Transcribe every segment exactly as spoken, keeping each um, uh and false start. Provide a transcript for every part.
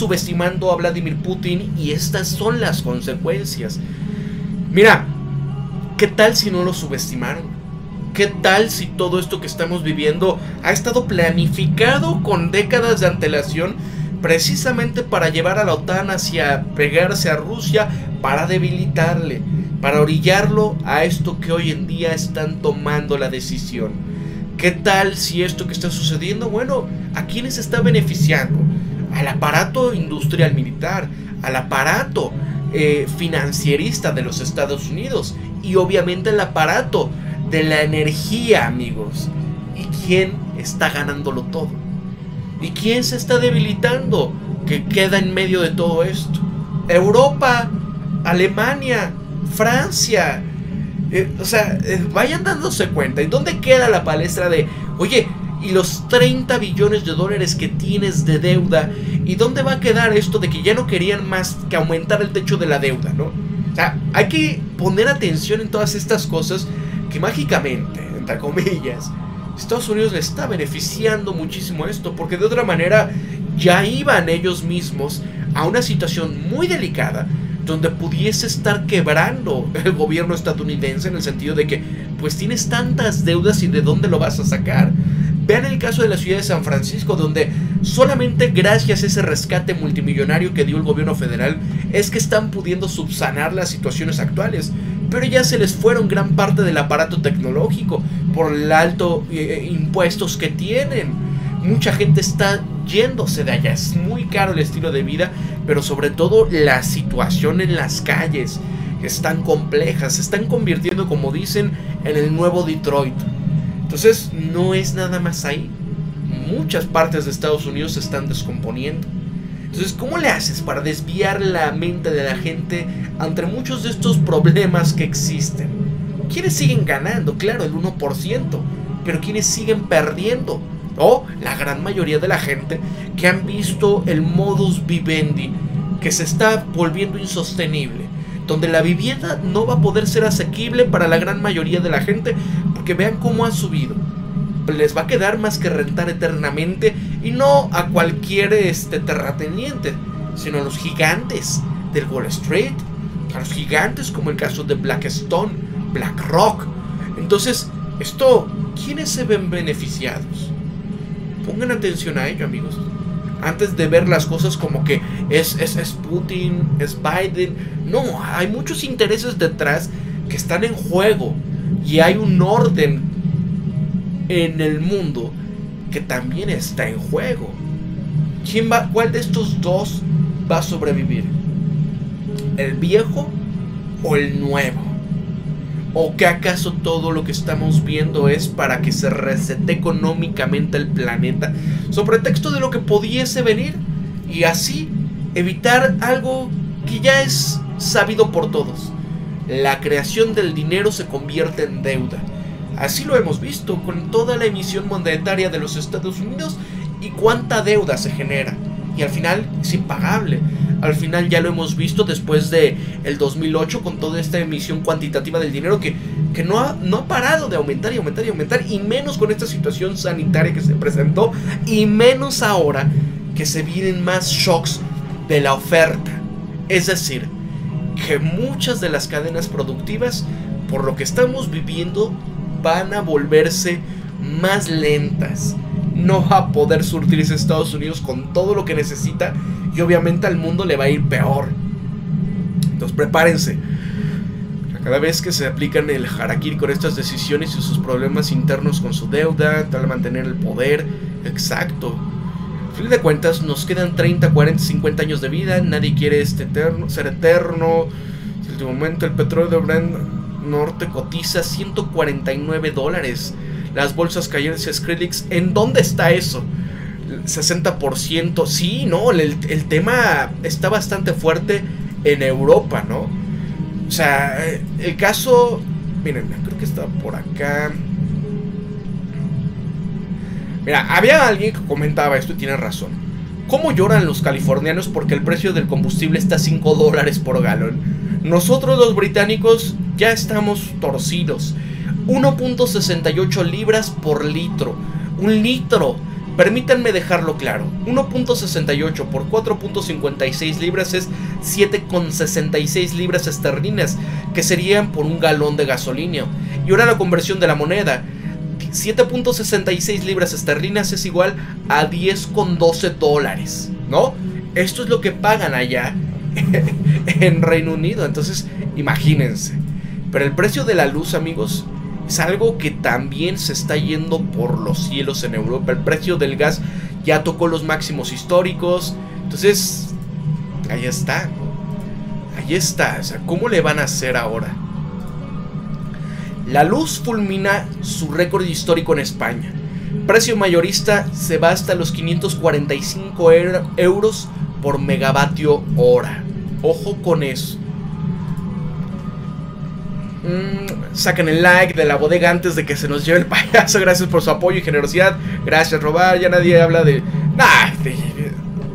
subestimando a Vladimir Putin, y estas son las consecuencias. Mira, ¿qué tal si no lo subestimaron? ¿Qué tal si todo esto que estamos viviendo ha estado planificado con décadas de antelación precisamente para llevar a la OTAN hacia pegarse a Rusia, para debilitarle, para orillarlo a esto que hoy en día están tomando la decisión? ¿Qué tal si esto que está sucediendo, bueno, a quiénes está beneficiando? Al aparato industrial militar, al aparato eh, financierista de los Estados Unidos y obviamente el aparato de la energía, amigos. ¿Y quién está ganándolo todo? ¿Y quién se está debilitando? Que queda en medio de todo esto. Europa, Alemania, Francia. Eh, o sea, eh, vayan dándose cuenta. ¿Y dónde queda la palestra de, oye, y los treinta billones de dólares que tienes de deuda? ¿Y dónde va a quedar esto de que ya no querían más que aumentar el techo de la deuda, no? O sea, hay que poner atención en todas estas cosas que mágicamente, entre comillas, Estados Unidos le está beneficiando muchísimo esto, porque de otra manera ya iban ellos mismos a una situación muy delicada donde pudiese estar quebrando el gobierno estadounidense, en el sentido de que pues tienes tantas deudas y de dónde lo vas a sacar. Vean el caso de la ciudad de San Francisco, donde solamente gracias a ese rescate multimillonario que dio el gobierno federal es que están pudiendo subsanar las situaciones actuales, pero ya se les fueron gran parte del aparato tecnológico por el alto eh, impuestos que tienen. Mucha gente está yéndose de allá, es muy caro el estilo de vida, pero sobre todo la situación en las calles es tan compleja, se están convirtiendo, como dicen, en el nuevo Detroit. Entonces no es nada más ahí, muchas partes de Estados Unidos se están descomponiendo. Entonces, ¿cómo le haces para desviar la mente de la gente ante muchos de estos problemas que existen? ¿Quiénes siguen ganando? Claro, el uno por ciento, pero ¿quiénes siguen perdiendo? O la gran mayoría de la gente que han visto el modus vivendi que se está volviendo insostenible, donde la vivienda no va a poder ser asequible para la gran mayoría de la gente, porque vean cómo ha subido. Les va a quedar más que rentar eternamente, y no a cualquier este, terrateniente, sino a los gigantes del Wall Street, a los gigantes como el caso de Blackstone, BlackRock. Entonces, esto, ¿quiénes se ven beneficiados? Pongan atención a ello, amigos, antes de ver las cosas como que es, es, es Putin, es Biden. No, hay muchos intereses detrás que están en juego, y hay un orden en el mundo que también está en juego. ¿Quién va, cuál de estos dos va a sobrevivir? ¿El viejo o el nuevo? ¿O qué acaso todo lo que estamos viendo es para que se resete económicamente el planeta sobre pretexto de lo que pudiese venir, y así evitar algo que ya es sabido por todos? La creación del dinero se convierte en deuda. Así lo hemos visto con toda la emisión monetaria de los Estados Unidos y cuánta deuda se genera. Y al final es impagable. Al final ya lo hemos visto después de el dos mil ocho con toda esta emisión cuantitativa del dinero que, que no, ha, no ha parado de aumentar y aumentar y aumentar. Y menos con esta situación sanitaria que se presentó. Y menos ahora que se vienen más shocks de la oferta. Es decir, que muchas de las cadenas productivas, por lo que estamos viviendo, van a volverse más lentas. No va a poder surtirse Estados Unidos con todo lo que necesita, y obviamente al mundo le va a ir peor. Entonces prepárense. Cada vez que se aplican el harakiri con estas decisiones y sus problemas internos con su deuda, tal mantener el poder. Exacto. A fin de cuentas nos quedan treinta, cuarenta, cincuenta años de vida. Nadie quiere este eterno, ser eterno. De momento el petróleo de Brent Norte cotiza ciento cuarenta y nueve dólares. Las bolsas cayeron. Skrillex, ¿en dónde está eso? sesenta por ciento. Sí, no, el, el tema está bastante fuerte en Europa, ¿no? O sea, el caso, miren, creo que está por acá. Mira, había alguien que comentaba esto y tiene razón. ¿Cómo lloran los californianos porque el precio del combustible está a cinco dólares por galón? Nosotros los británicos ya estamos torcidos. uno punto sesenta y ocho libras por litro. Un litro Permítanme dejarlo claro, uno punto sesenta y ocho por cuatro punto cincuenta y seis libras es siete punto sesenta y seis libras esterlinas, que serían por un galón de gasolina. Y ahora la conversión de la moneda, siete punto sesenta y seis libras esterlinas es igual a diez punto doce dólares, ¿no? Esto es lo que pagan allá en Reino Unido, entonces imagínense. Pero el precio de la luz, amigos, es algo que también se está yendo por los cielos en Europa. El precio del gas ya tocó los máximos históricos. Entonces, ahí está. Ahí está. O sea, ¿cómo le van a hacer ahora? La luz fulmina su récord histórico en España. Precio mayorista se va hasta los quinientos cuarenta y cinco euros por megavatio hora. Ojo con eso. Mm, sacan el like de la bodega antes de que se nos lleve el payaso. Gracias por su apoyo y generosidad. Gracias, Robar. Ya nadie habla de... Nah, de...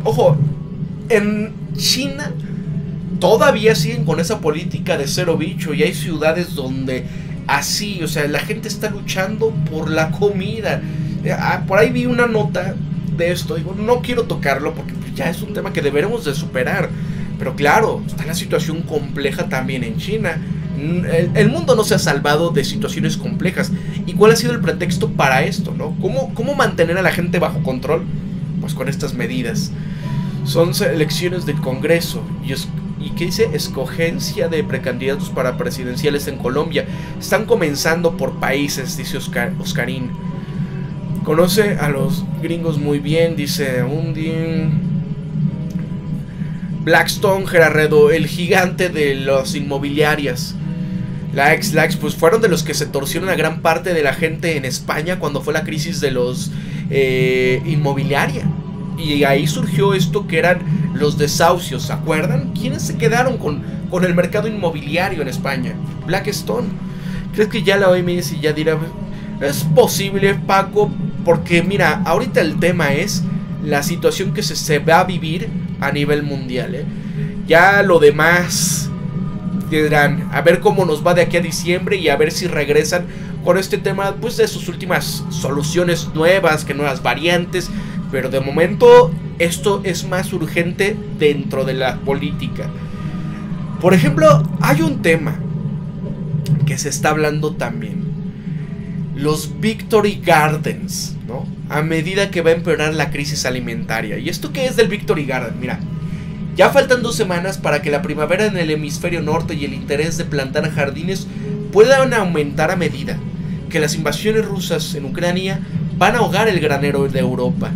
Ojo, en China todavía siguen con esa política de cero bicho. Y hay ciudades donde así, o sea, la gente está luchando por la comida. Ah, por ahí vi una nota de esto. Digo, no quiero tocarlo porque ya es un tema que deberemos de superar. Pero claro, está la situación compleja también en China. El, el mundo no se ha salvado de situaciones complejas. ¿Y cuál ha sido el pretexto para esto, no? ¿Cómo, cómo mantener a la gente bajo control? Pues con estas medidas. Son elecciones del Congreso. ¿Y, es, y qué dice? Escogencia de precandidatos para presidenciales en Colombia. Están comenzando por países, dice Oscar, Oscarín. Conoce a los gringos muy bien, dice Undin. Blackstone, Gerardo, el gigante de las inmobiliarias. Likes, likes, pues fueron de los que se torcieron a gran parte de la gente en España cuando fue la crisis de los eh, inmobiliaria. Y ahí surgió esto que eran los desahucios, ¿se acuerdan? ¿Quiénes se quedaron con, con el mercado inmobiliario en España? Blackstone. ¿Crees que ya la O M S ya dirá? Es posible, Paco, porque mira, ahorita el tema es la situación que se, se va a vivir a nivel mundial, ¿eh? Ya lo demás dirán, a ver cómo nos va de aquí a diciembre y a ver si regresan con este tema, pues de sus últimas soluciones nuevas, que nuevas variantes, pero de momento esto es más urgente dentro de la política. Por ejemplo, hay un tema que se está hablando también, los Victory Gardens, ¿no? A medida que va a empeorar la crisis alimentaria. ¿Y esto qué es del Victory Garden? Mira, ya faltan dos semanas para que la primavera en el hemisferio norte y el interés de plantar jardines puedan aumentar a medida que las invasiones rusas en Ucrania van a ahogar el granero de Europa.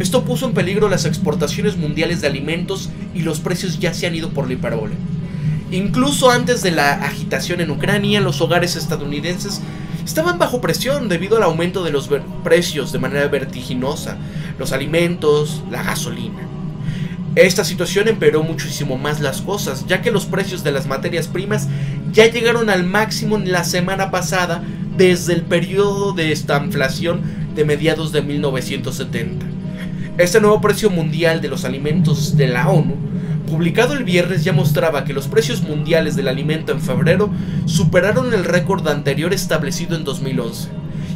Esto puso en peligro las exportaciones mundiales de alimentos y los precios ya se han ido por la hipérbole. Incluso antes de la agitación en Ucrania, los hogares estadounidenses estaban bajo presión debido al aumento de los precios de manera vertiginosa, los alimentos, la gasolina. Esta situación empeoró muchísimo más las cosas, ya que los precios de las materias primas ya llegaron al máximo en la semana pasada desde el periodo de estanflación de mediados de mil novecientos setenta. Este nuevo precio mundial de los alimentos de la ONU, publicado el viernes, ya mostraba que los precios mundiales del alimento en febrero superaron el récord anterior establecido en dos mil once,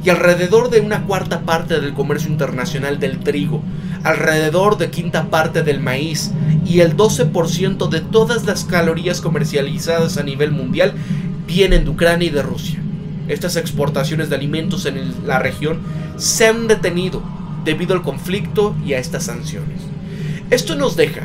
y alrededor de una cuarta parte del comercio internacional del trigo, alrededor de quinta parte del maíz y el doce por ciento de todas las calorías comercializadas a nivel mundial vienen de Ucrania y de Rusia. Estas exportaciones de alimentos en la región se han detenido debido al conflicto y a estas sanciones. Esto nos deja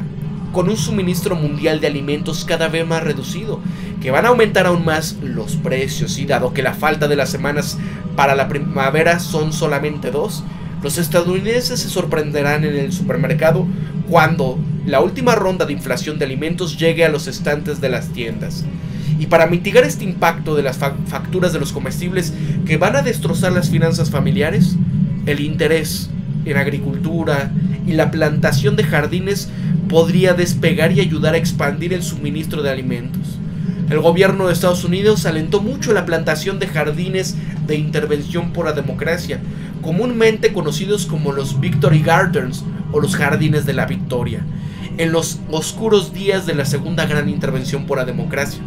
con un suministro mundial de alimentos cada vez más reducido, que van a aumentar aún más los precios, y dado que la falta de las semanas para la primavera son solamente dos, los estadounidenses se sorprenderán en el supermercado cuando la última ronda de inflación de alimentos llegue a los estantes de las tiendas. Y para mitigar este impacto de las fa- facturas de los comestibles que van a destrozar las finanzas familiares, el interés en agricultura y la plantación de jardines podría despegar y ayudar a expandir el suministro de alimentos. El gobierno de Estados Unidos alentó mucho la plantación de jardines de intervención por la democracia, comúnmente conocidos como los Victory Gardens o los jardines de la victoria, en los oscuros días de la segunda gran intervención por la democracia.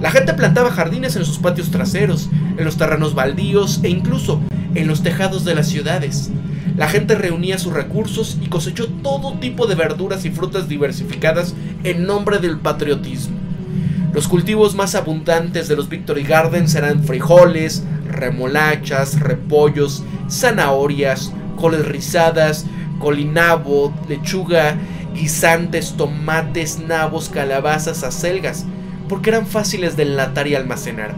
La gente plantaba jardines en sus patios traseros, en los terrenos baldíos e incluso en los tejados de las ciudades. La gente reunía sus recursos y cosechó todo tipo de verduras y frutas diversificadas en nombre del patriotismo. Los cultivos más abundantes de los Victory Gardens eran frijoles, remolachas, repollos, zanahorias, coles rizadas, colinabo, lechuga, guisantes, tomates, nabos, calabazas, acelgas, porque eran fáciles de enlatar y almacenar.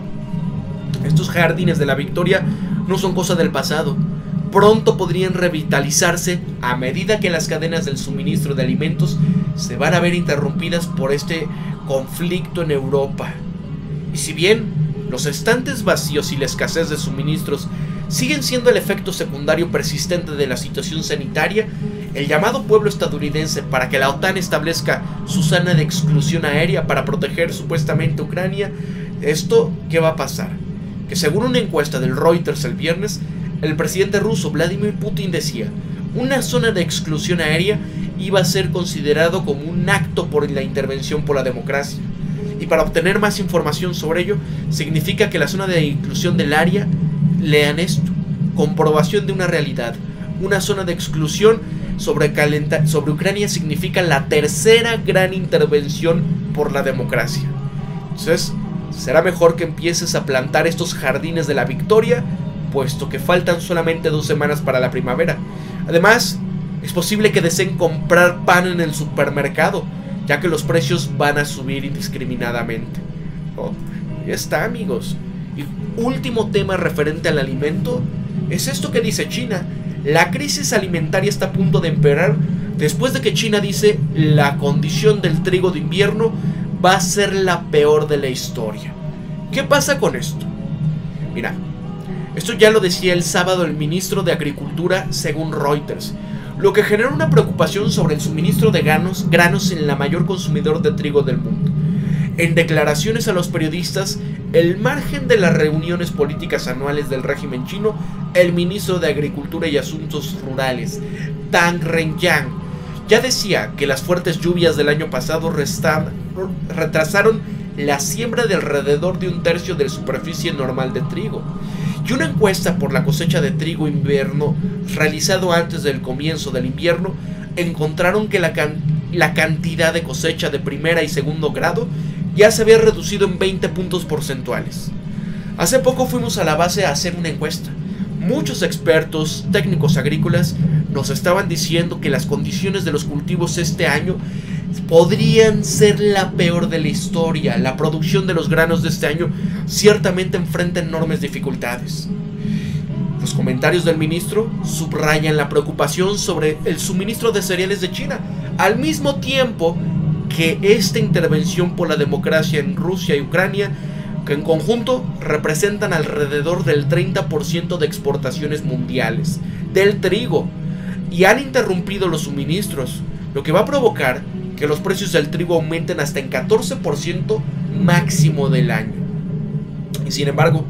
Estos jardines de la Victoria no son cosa del pasado. Pronto podrían revitalizarse a medida que las cadenas del suministro de alimentos se van a ver interrumpidas por este conflicto en Europa. Y si bien los estantes vacíos y la escasez de suministros siguen siendo el efecto secundario persistente de la situación sanitaria, el llamado pueblo estadounidense para que la OTAN establezca su zona de exclusión aérea para proteger supuestamente Ucrania, ¿esto qué va a pasar? Que según una encuesta del Reuters el viernes, el presidente ruso Vladimir Putin decía, una zona de exclusión aérea iba a ser considerado como un acto por la intervención por la democracia. Y para obtener más información sobre ello, significa que la zona de inclusión del área, lean esto, comprobación de una realidad, una zona de exclusión sobre, calenta, sobre Ucrania significa la tercera gran intervención por la democracia. Entonces, será mejor que empieces a plantar estos jardines de la victoria, puesto que faltan solamente dos semanas para la primavera. Además, es posible que deseen comprar pan en el supermercado, ya que los precios van a subir indiscriminadamente. Oh, ya está, amigos. Y último tema referente al alimento, es esto que dice China. La crisis alimentaria está a punto de empeorar después de que China dice la condición del trigo de invierno va a ser la peor de la historia. ¿Qué pasa con esto? Mira, esto ya lo decía el sábado el ministro de Agricultura según Reuters, lo que genera una preocupación sobre el suministro de granos, granos en la mayor consumidor de trigo del mundo. En declaraciones a los periodistas, el margen de las reuniones políticas anuales del régimen chino, el ministro de Agricultura y Asuntos Rurales, Tang Ren Yang, ya decía que las fuertes lluvias del año pasado restan, retrasaron la siembra de alrededor de un tercio de la superficie normal de trigo. Y una encuesta por la cosecha de trigo invierno realizado antes del comienzo del invierno encontraron que la, can la cantidad de cosecha de primera y segundo grado ya se había reducido en veinte puntos porcentuales. Hace poco fuimos a la base a hacer una encuesta. Muchos expertos técnicos agrícolas nos estaban diciendo que las condiciones de los cultivos este año podrían ser la peor de la historia. La producción de los granos de este año ciertamente enfrenta enormes dificultades. Los comentarios del ministro subrayan la preocupación sobre el suministro de cereales de China, al mismo tiempo que esta intervención por la democracia en Rusia y Ucrania, que en conjunto representan alrededor del treinta por ciento de exportaciones mundiales del trigo, y han interrumpido los suministros, lo que va a provocar que los precios del trigo aumenten hasta en catorce por ciento máximo del año. Y sin embargo,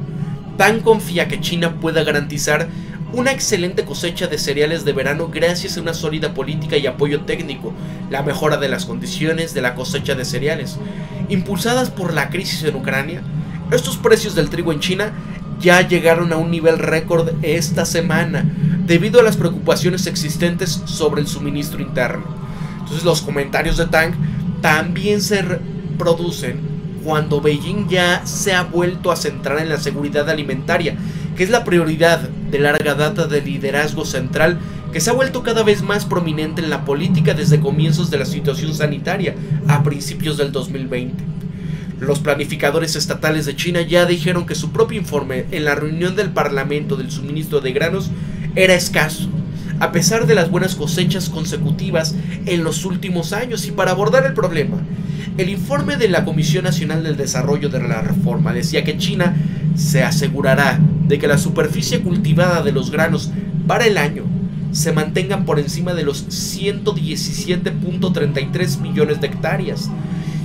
Pan confía que China pueda garantizar una excelente cosecha de cereales de verano gracias a una sólida política y apoyo técnico, la mejora de las condiciones de la cosecha de cereales. Impulsadas por la crisis en Ucrania, estos precios del trigo en China ya llegaron a un nivel récord esta semana, debido a las preocupaciones existentes sobre el suministro interno. Entonces los comentarios de Tang también se producen cuando Beijing ya se ha vuelto a centrar en la seguridad alimentaria, que es la prioridad de larga data del liderazgo central, que se ha vuelto cada vez más prominente en la política desde comienzos de la situación sanitaria a principios del dos mil veinte. Los planificadores estatales de China ya dijeron que su propio informe en la reunión del Parlamento del suministro de granos era escaso, a pesar de las buenas cosechas consecutivas en los últimos años. Y para abordar el problema, el informe de la Comisión Nacional del Desarrollo de la Reforma decía que China se asegurará de que la superficie cultivada de los granos para el año se mantengan por encima de los ciento diecisiete punto treinta y tres millones de hectáreas.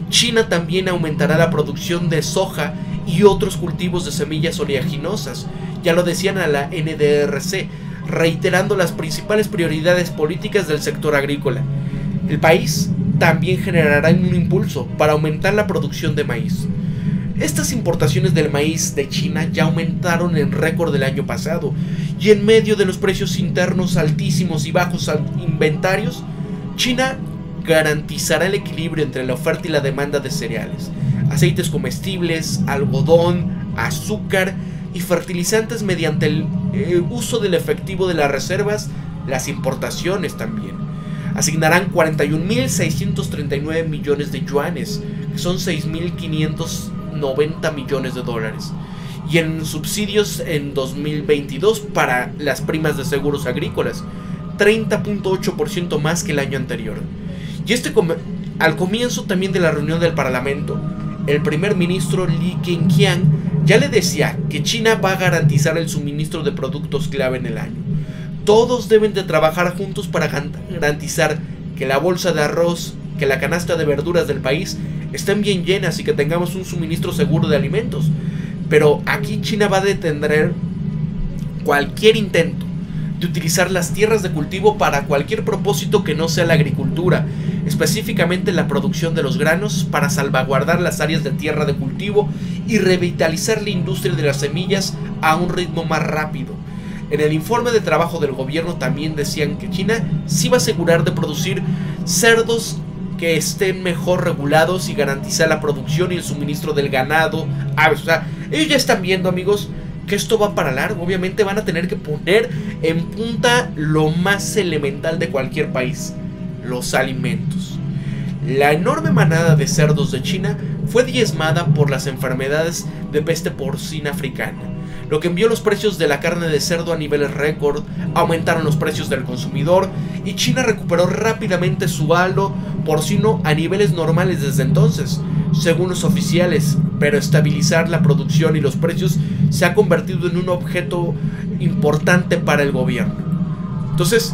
China también aumentará la producción de soja y otros cultivos de semillas oleaginosas, ya lo decían a la N D R C, reiterando las principales prioridades políticas del sector agrícola. El país también generará un impulso para aumentar la producción de maíz. Estas importaciones del maíz de China ya aumentaron en récord del año pasado, y en medio de los precios internos altísimos y bajos inventarios, China garantizará el equilibrio entre la oferta y la demanda de cereales, aceites comestibles, algodón, azúcar y fertilizantes mediante el eh, uso del efectivo de las reservas, las importaciones también. Asignarán cuarenta y un mil seiscientos treinta y nueve millones de yuanes, que son seis mil quinientos noventa millones de dólares, y en subsidios en dos mil veintidós para las primas de seguros agrícolas, treinta punto ocho por ciento más que el año anterior. Y este com al comienzo también de la reunión del Parlamento, el primer ministro Li Keqiang ya le decía que China va a garantizar el suministro de productos clave en el año. Todos deben de trabajar juntos para garantizar que la bolsa de arroz, que la canasta de verduras del país estén bien llenas y que tengamos un suministro seguro de alimentos. Pero aquí China va a detener cualquier intento de utilizar las tierras de cultivo para cualquier propósito que no sea la agricultura, específicamente la producción de los granos, para salvaguardar las áreas de tierra de cultivo y revitalizar la industria de las semillas a un ritmo más rápido. En el informe de trabajo del gobierno también decían que China sí va a asegurar de producir cerdos que estén mejor regulados y garantizar la producción y el suministro del ganado, aves. O sea, ellos ya están viendo, amigos, que esto va para largo. Obviamente van a tener que poner en punta lo más elemental de cualquier país: los alimentos. La enorme manada de cerdos de China fue diezmada por las enfermedades de peste porcina africana, lo que envió los precios de la carne de cerdo a niveles récord, aumentaron los precios del consumidor y China recuperó rápidamente su halo porcino a niveles normales desde entonces, según los oficiales, pero estabilizar la producción y los precios se ha convertido en un objeto importante para el gobierno. Entonces,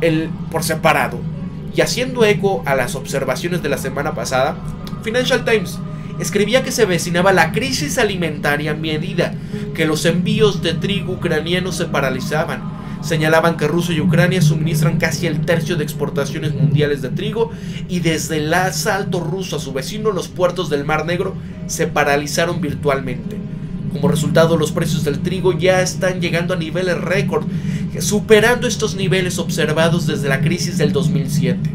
el, por separado, y haciendo eco a las observaciones de la semana pasada, Financial Times escribía que se avecinaba la crisis alimentaria a medida que los envíos de trigo ucraniano se paralizaban. Señalaban que Rusia y Ucrania suministran casi el tercio de exportaciones mundiales de trigo y desde el asalto ruso a su vecino los puertos del Mar Negro se paralizaron virtualmente. Como resultado, los precios del trigo ya están llegando a niveles récord, superando estos niveles observados desde la crisis del dos mil siete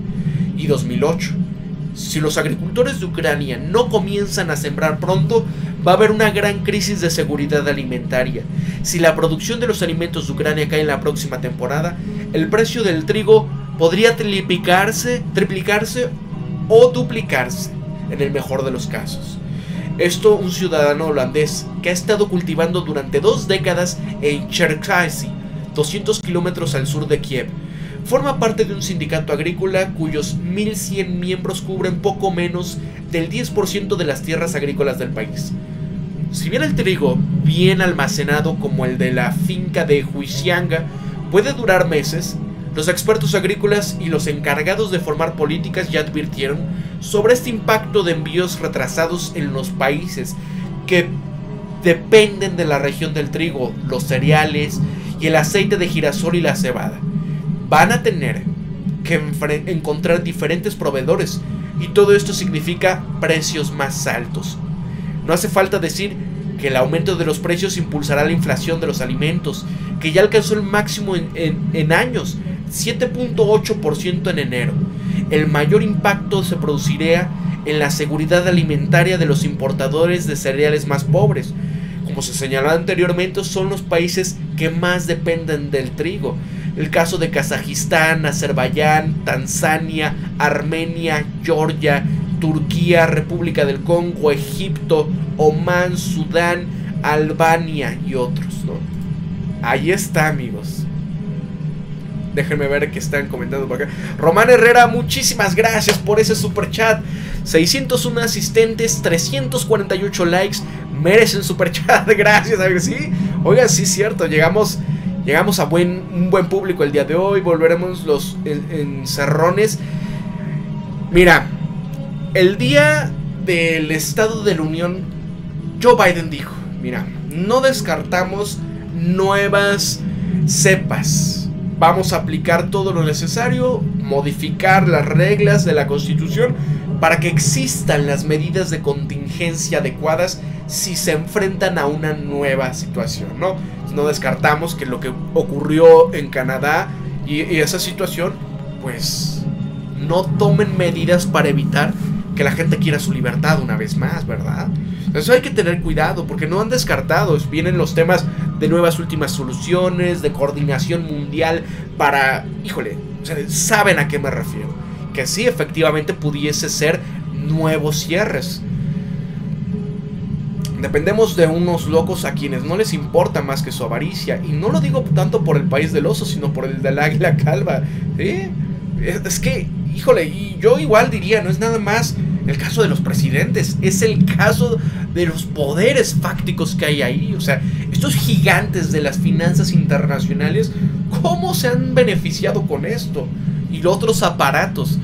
y dos mil ocho. Si los agricultores de Ucrania no comienzan a sembrar pronto, va a haber una gran crisis de seguridad alimentaria. Si la producción de los alimentos de Ucrania cae en la próxima temporada, el precio del trigo podría triplicarse, triplicarse o duplicarse en el mejor de los casos. Esto un ciudadano holandés que ha estado cultivando durante dos décadas en Cherkasy, doscientos kilómetros al sur de Kiev. Forma parte de un sindicato agrícola cuyos mil cien miembros cubren poco menos del diez por ciento de las tierras agrícolas del país. Si bien el trigo bien almacenado como el de la finca de Huixianga puede durar meses, los expertos agrícolas y los encargados de formar políticas ya advirtieron sobre este impacto de envíos retrasados en los países que dependen de la región del trigo, los cereales y el aceite de girasol y la cebada. Van a tener que encontrar diferentes proveedores y todo esto significa precios más altos. No hace falta decir que el aumento de los precios impulsará la inflación de los alimentos, que ya alcanzó el máximo en, en, en años, siete punto ocho por ciento en enero. El mayor impacto se producirá en la seguridad alimentaria de los importadores de cereales más pobres. Como se señalaba anteriormente, son los países que más dependen del trigo. El caso de Kazajistán, Azerbaiyán, Tanzania, Armenia, Georgia, Turquía, República del Congo, Egipto, Omán, Sudán, Albania y otros, ¿no? Ahí está, amigos. Déjenme ver qué están comentando por acá. Román Herrera, muchísimas gracias por ese super chat. seiscientos uno asistentes, trescientos cuarenta y ocho likes. Merecen super chat, gracias. A ver, sí. Oigan, sí, cierto, llegamos... Llegamos a buen, un buen público el día de hoy. Volveremos los encerrones. Mira, el día del Estado de la Unión, Joe Biden dijo: mira, no descartamos nuevas cepas. Vamos a aplicar todo lo necesario, modificar las reglas de la Constitución para que existan las medidas de contingencia adecuadas si se enfrentan a una nueva situación, ¿no? No descartamos que lo que ocurrió en Canadá y, y esa situación, pues no tomen medidas para evitar que la gente quiera su libertad una vez más, ¿verdad? Eso hay que tener cuidado porque no han descartado. Vienen los temas de nuevas últimas soluciones, de coordinación mundial para... Híjole, o sea, saben a qué me refiero. Que sí, efectivamente pudiese ser nuevos cierres. Dependemos de unos locos a quienes no les importa más que su avaricia. Y no lo digo tanto por el país del oso, sino por el del águila calva. ¿Sí? Es que, híjole, y yo igual diría, no es nada más el caso de los presidentes, es el caso de los poderes fácticos que hay ahí. O sea, estos gigantes de las finanzas internacionales, ¿cómo se han beneficiado con esto? Y los otros aparatos.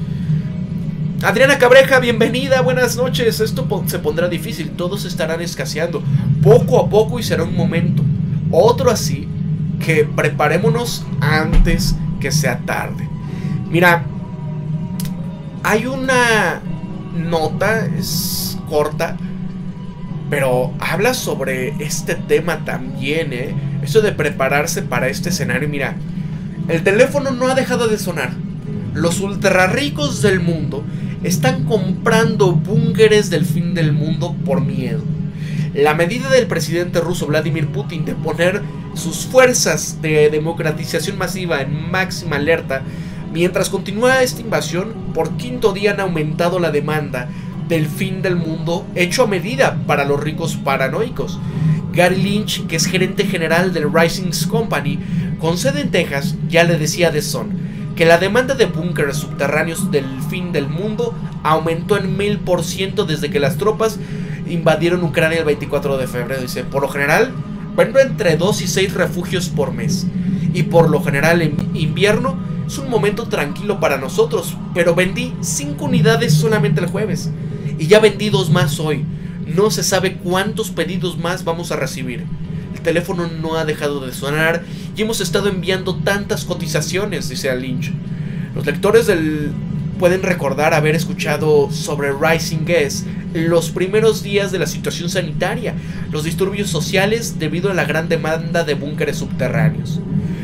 Adriana Cabreja, bienvenida, buenas noches. Esto se pondrá difícil, todos estarán escaseando poco a poco y será un momento, otro así, que preparémonos antes que sea tarde. Mira, hay una nota, es corta, pero habla sobre este tema también, ¿eh? Eso de prepararse para este escenario. Mira, el teléfono no ha dejado de sonar. Los ultra ricos del mundo están comprando búnkeres del fin del mundo por miedo. La medida del presidente ruso Vladimir Putin de poner sus fuerzas de democratización masiva en máxima alerta mientras continúa esta invasión, por quinto día han aumentado la demanda del fin del mundo hecho a medida para los ricos paranoicos. Gary Lynch, que es gerente general del Rising Company con sede en Texas, ya le decía a The Sun que la demanda de búnkeres subterráneos del fin del mundo aumentó en mil por ciento desde que las tropas invadieron Ucrania el veinticuatro de febrero. Dice, por lo general, vendo entre dos y seis refugios por mes. Y por lo general en invierno es un momento tranquilo para nosotros, pero vendí cinco unidades solamente el jueves. Y ya vendí dos más hoy. No se sabe cuántos pedidos más vamos a recibir. El teléfono no ha dejado de sonar y hemos estado enviando tantas cotizaciones, dice Lynch. Los lectores del... pueden recordar haber escuchado sobre Rising Guess los primeros días de la situación sanitaria, los disturbios sociales debido a la gran demanda de búnkeres subterráneos.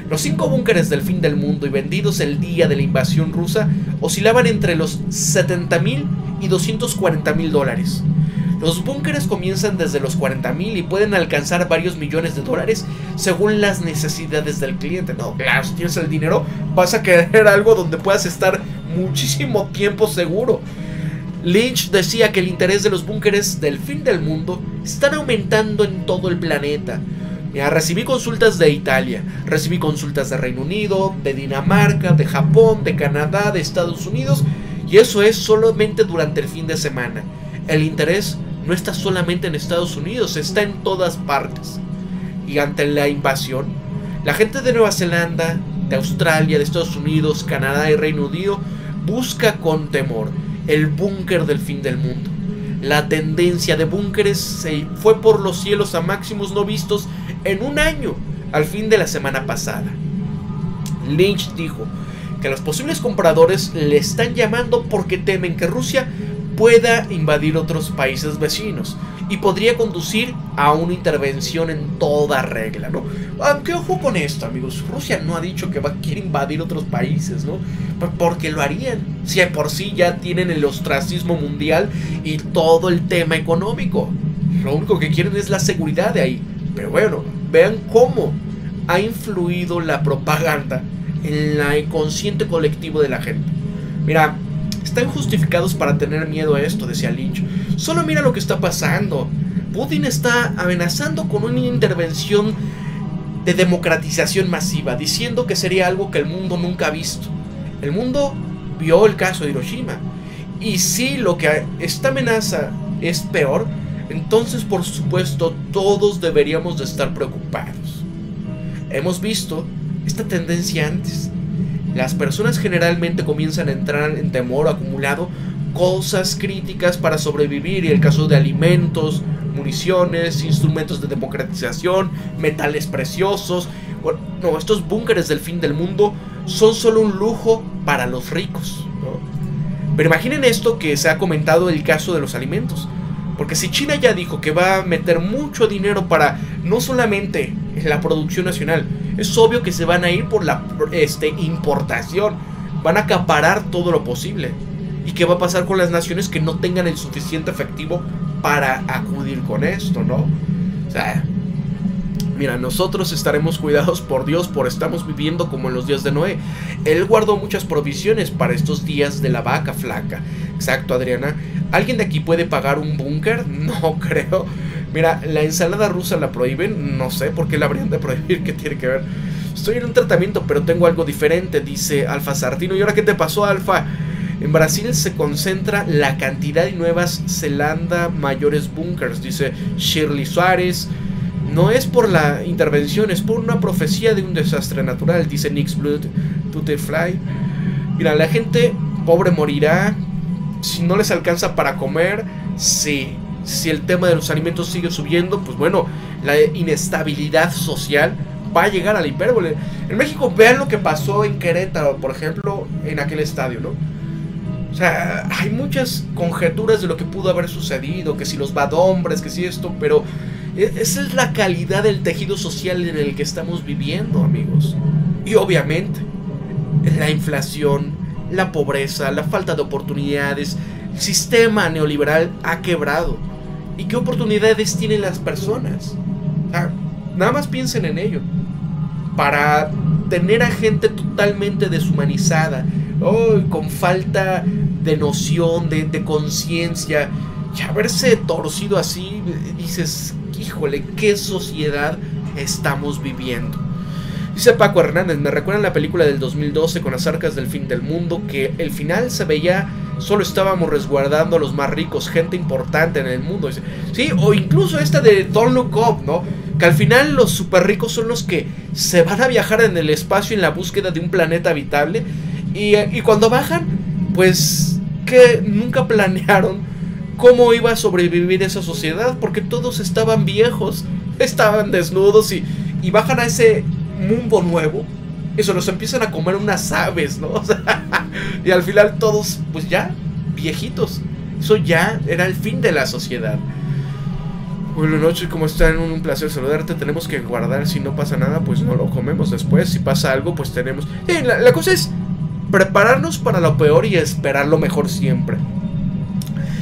Los cinco búnkeres del fin del mundo y vendidos el día de la invasión rusa oscilaban entre los setenta mil y doscientos cuarenta mil dólares. Los búnkeres comienzan desde los cuarenta mil y pueden alcanzar varios millones de dólares según las necesidades del cliente. No, claro, si tienes el dinero, vas a querer algo donde puedas estar muchísimo tiempo seguro. Lynch decía que el interés de los búnkeres del fin del mundo están aumentando en todo el planeta. Mira, recibí consultas de Italia, recibí consultas de Reino Unido, de Dinamarca, de Japón, de Canadá, de Estados Unidos, y eso es solamente durante el fin de semana. El interés no está solamente en Estados Unidos, está en todas partes. Y ante la invasión, la gente de Nueva Zelanda, de Australia, de Estados Unidos, Canadá y Reino Unido busca con temor el búnker del fin del mundo. La tendencia de búnkeres se fue por los cielos a máximos no vistos en un año al fin de la semana pasada. Lynch dijo que los posibles compradores le están llamando porque temen que Rusia pueda invadir otros países vecinos y podría conducir a una intervención en toda regla, ¿no? Aunque ojo con esto, amigos, Rusia no ha dicho que va a querer invadir otros países, ¿no? Porque lo harían, si de por sí ya tienen el ostracismo mundial y todo el tema económico. Lo único que quieren es la seguridad de ahí. Pero bueno, vean cómo ha influido la propaganda en la inconsciente colectivo de la gente. Mira, están justificados para tener miedo a esto, decía Lynch. Solo mira lo que está pasando. Putin está amenazando con una intervención de democratización masiva, diciendo que sería algo que el mundo nunca ha visto. El mundo vio el caso de Hiroshima. Y si lo que esta amenaza es peor, entonces por supuesto todos deberíamos de estar preocupados. Hemos visto esta tendencia antes. Las personas generalmente comienzan a entrar en temor acumulado, cosas críticas para sobrevivir, y el caso de alimentos, municiones, instrumentos de democratización, metales preciosos. Bueno, no, estos búnkeres del fin del mundo son solo un lujo para los ricos, ¿no? Pero imaginen esto que se ha comentado, el caso de los alimentos. Porque si China ya dijo que va a meter mucho dinero para no solamente la producción nacional, es obvio que se van a ir por la este, importación. Van a acaparar todo lo posible. ¿Y qué va a pasar con las naciones que no tengan el suficiente efectivo para acudir con esto, no? O sea, mira, nosotros estaremos cuidados por Dios, por estamos viviendo como en los días de Noé. Él guardó muchas provisiones para estos días de la vaca flaca. Exacto, Adriana. ¿Alguien de aquí puede pagar un búnker? No creo. Mira, ¿la ensalada rusa la prohíben? No sé, ¿por qué la habrían de prohibir? ¿Qué tiene que ver? Estoy en un tratamiento, pero tengo algo diferente, dice Alfa Sartino. ¿Y ahora qué te pasó, Alfa? En Brasil se concentra la cantidad de Nueva Zelanda mayores búnkers, dice Shirley Suárez. No es por la intervención, es por una profecía de un desastre natural, dice Nick's Blood to the Fly. Mira, la gente pobre morirá si no les alcanza para comer. Sí, si el tema de los alimentos sigue subiendo, pues bueno, la inestabilidad social va a llegar a la hipérbole. En México, vean lo que pasó en Querétaro, por ejemplo, en aquel estadio, ¿no? O sea, hay muchas conjeturas de lo que pudo haber sucedido, que si los badombres, que si esto, pero esa es la calidad del tejido social en el que estamos viviendo, amigos. Y obviamente, la inflación, la pobreza, la falta de oportunidades, el sistema neoliberal ha quebrado. ¿Y qué oportunidades tienen las personas? O sea, nada más piensen en ello. Para tener a gente totalmente deshumanizada, oh, con falta de noción, de, de conciencia, y haberse torcido así, dices, híjole, qué sociedad estamos viviendo. Dice Paco Hernández, me recuerdan la película del dos mil doce con las arcas del fin del mundo, que el final se veía, solo estábamos resguardando a los más ricos, gente importante en el mundo. Dice, sí, o incluso esta de Don't Look Up, ¿no? Que al final los super ricos son los que se van a viajar en el espacio en la búsqueda de un planeta habitable. Y, y cuando bajan, pues que nunca planearon cómo iba a sobrevivir esa sociedad, porque todos estaban viejos, estaban desnudos y, y bajan a ese mundo nuevo. Eso, los empiezan a comer unas aves, ¿no? O sea, y al final todos, pues ya, viejitos. Eso ya era el fin de la sociedad. Buenas noches, ¿cómo están? Un placer saludarte. Tenemos que guardar, si no pasa nada, pues no lo comemos después. Si pasa algo, pues tenemos... Sí, la, la cosa es... prepararnos para lo peor y esperar lo mejor siempre.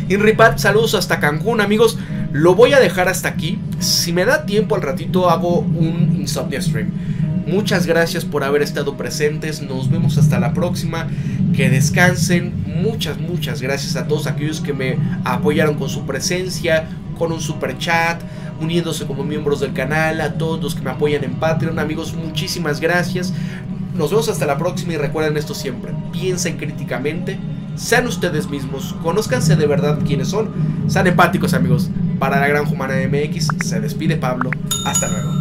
Inripat, saludos hasta Cancún, amigos. Lo voy a dejar hasta aquí. Si me da tiempo, al ratito hago un Insomnia Stream. Muchas gracias por haber estado presentes. Nos vemos hasta la próxima. Que descansen. Muchas, muchas gracias a todos aquellos que me apoyaron con su presencia, con un super chat, uniéndose como miembros del canal. A todos los que me apoyan en Patreon, amigos, muchísimas gracias. Nos vemos hasta la próxima y recuerden esto siempre. Piensen críticamente, sean ustedes mismos, conózcanse de verdad quiénes son, sean empáticos, amigos. Para la Gran Humana M X, se despide Pablo. Hasta luego.